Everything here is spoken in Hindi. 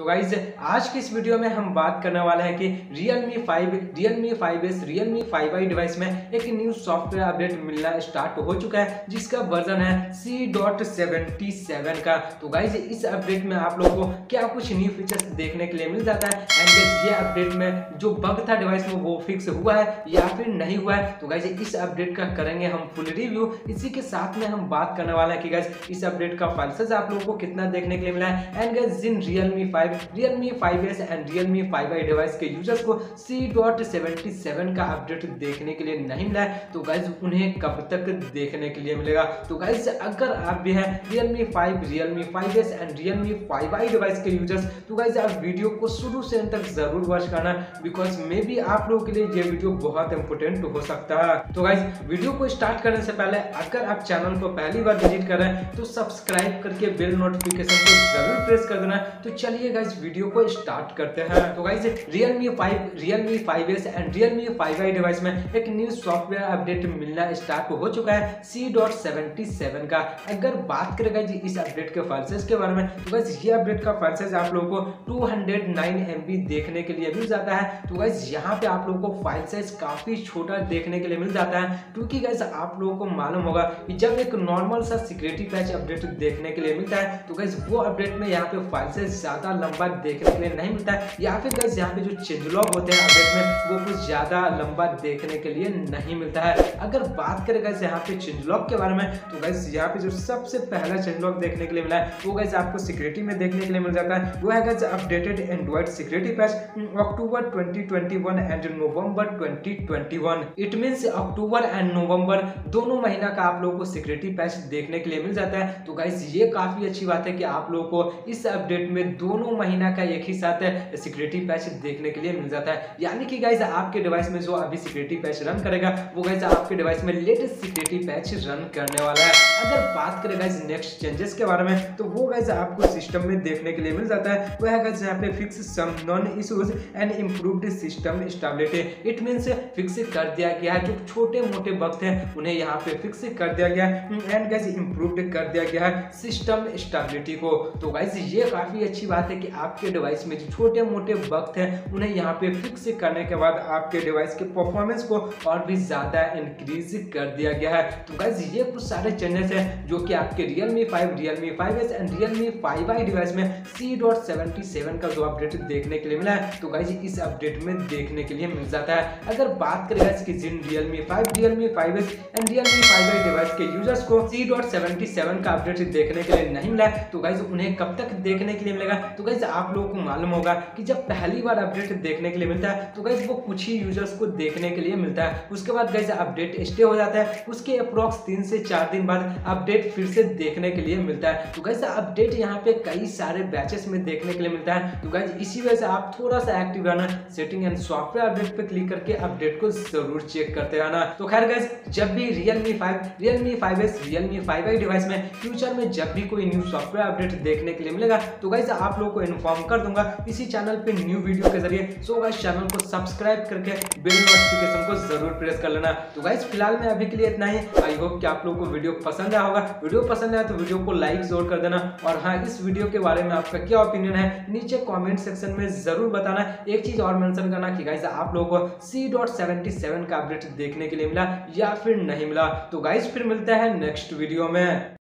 तो गाइज आज के इस वीडियो में हम बात करने वाले हैं कि Realme 5, Realme 5s, Realme 5i device में एक न्यू सॉफ्टवेयर अपडेट मिलना स्टार्ट हो चुका है जिसका वर्जन है C.77 का। तो गाइज इस अपडेट में आप लोगों को क्या कुछ न्यू फीचर्स देखने के लिए मिल जाता है एंड ये अपडेट में जो बग था डिवाइस में वो फिक्स हुआ है या फिर नहीं हुआ है, तो गाइज इस अपडेट का करेंगे हम फुल रिव्यू। इसी के साथ में हम बात करने वाला है कि गाइज इस अपडेट का फाइल्स आप लोगों को कितना देखने के लिए मिला है एंड गाइज जिन Realme 5s and Realme 5i device के यूजर्स को C.77 का अपडेट देखने के लिए नहीं मिला है तो गाइज उन्हें कब तक देखने के लिए मिलेगा। तो गाइज अगर आप भी हैं Realme 5, Realme 5s and Realme 5i device के यूजर्स, तो गाइज आप वीडियो को शुरू से अंत तक जरूर वॉच करना बिकॉज मे बी आप लोगों के लिए ये वीडियो बहुत इंपोर्टेंट हो सकता है। तो गाइज वीडियो को स्टार्ट करने से पहले अगर आप चैनल को पहली बार विजिट कर रहे हैं तो सब्सक्राइब करके बेल नोटिफिकेशन को जरूर प्रेस कर देना। तो चलिए गाइस वीडियो को स्टार्ट करते हैं। तो guys Realme 5, Realme 5s and Realme 5i device में एक न्यू सॉफ्टवेयर अपडेट मिलना स्टार्ट हो चुका है C.77 का। अगर बात करें गाइस इस अपडेट के फाइल साइज के बारे में तो गाइस ये अपडेट का फाइल साइज आप लोगों को 209 MB देखने के लिए मिल जाता है। तो गाइस यहाँ पे आप लोगों को फाइल साइज काफी छोटा देखने के लिए मिल जाता है क्योंकि गाइस आप लोगों को मालूम होगा कि जब एक नॉर्मल सा सिक्योरिटी पैच अपडेट देखने के लिए मिलता है तो गाइस वो अपडेट में यहाँ पे फाइल साइज ज्यादा लंबा देखने के लिए नहीं मिलता है या फिर गाइस यहाँ पे जो चेंज लॉग होते हैं अपडेट में वो कुछ ज्यादा लंबा देखने के लिए नहीं मिलता है। अगर बात करें गाइस यहाँ पे चेंज लॉग के बारे में तो गाइस यहाँ पे जो सबसे पहला चेंज लॉग देखने के लिए मिला है वो गाइस आपको सिक्योरिटी में देखने के लिए मिल जाता है, वो है guys updated Android security patch October 2021 and November 2021। It means October and November दोनों महीना का आप लोगों को सिक्योरिटी पैच देखने के लिए मिल जाता है। तो गाइस ये काफी अच्छी बात है कि आप लोगों को इस अपडेट में दोनों महीना का एक ही साथ सिक्योरिटी पैच देखने के लिए मिल जाता है, यानी कि गाइस आपके डिवाइस में जो अभी सिक्योरिटी पैच रन करेगा वो गाइस आपके डिवाइस में लेटेस्ट सिक्योरिटी पैच रन करने वाला है। अगर बात करें गाइस नेक्स्ट चेंजेस के बारे में तो वो गाइस आपको सिस्टम में देखने के लिए मिल जाता है, वो है गाइस यहाँ पे fix some known issues and improved system stability. It means fix कर दिया गया है जो छोटे मोटे बग थे उन्हें यहाँ पे फिक्स कर दिया गया एंड गाइस इंप्रूव्ड कर दिया गया है सिस्टम स्टेबिलिटी को। तो गाइस ये काफी अच्छी बात है कि आपके डिवाइस में जो छोटे मोटे बग थे उन्हें यहाँ पे फिक्स करने के बाद आपके डिवाइस के परफॉर्मेंस को और भी ज्यादा इंक्रीज कर दिया गया है। तो गाइस ये कुछ सारे चेंजेस हैं जो कि आपके Realme 5, Realme 5s and Realme 5i device में C.77 का जो अपडेट देखने के लिए मिला है तो गाइस इस अपडेट में देखने के लिए मिल जाता है। अगर बात करें गाइस कि जिन Realme 5, Realme 5s and Realme 5i device के यूजर्स को C.77 का अपडेट देखने के लिए नहीं मिला है तो गाइस उन्हें कब तक देखने के लिए मिलेगा। तो गाइस आप लोगों को मालूम होगा कि जब पहली बार अपडेट देखने के लिए मिलता है तो गाइस वो कुछ ही यूजर्स को देखने के लिए मिलता है, उसके बाद गाइस अपडेट स्टे हो जाता है, उसके अप्रॉक्स 3 से 4 दिन बाद अपडेट फिर से देखने के लिए मिलता है। तो गाइस अपडेट यहाँ पे कई सारे बैचेस में देखने के लिए मिलता है। तो गाइस इसी वजह से आप थोड़ा सा एक्टिव रहना, सेटिंग एंड सॉफ्टवेयर अपडेट पर क्लिक करके अपडेट को जरूर चेक करते रहना। तो खैर गाइस जब भी Realme 5, Realme 5s, Realme 5i device में फ्यूचर में जब भी कोई न्यू सॉफ्टवेयर अपडेट देखने के लिए मिलेगा तो गाइस आप लोगों को इन्फॉर्म कर दूंगा इसी चैनल पे न्यू वीडियो के जरिए। सो गाइस चैनल को सब्सक्राइब करके बेल नोटिफिकेशन को जरूर प्रेस कर लेना। तो गाइस फिलहाल मैं अभी के लिए इतना ही। आई होप कि आप लोगों को वीडियो पसंद आया होगा, वीडियो पसंद आया तो वीडियो को लाइक जरूर कर देना और हाँ इस वीडियो के बारे में आपका क्या ओपिनियन है नीचे कॉमेंट सेक्शन में जरूर बताना। एक चीज और मेंशन करना कि गाइस आप लोगों को C.77 का अपडेट देखने के लिए मिला या फिर नहीं मिला। तो गाइस फिर मिलते हैं नेक्स्ट वीडियो में।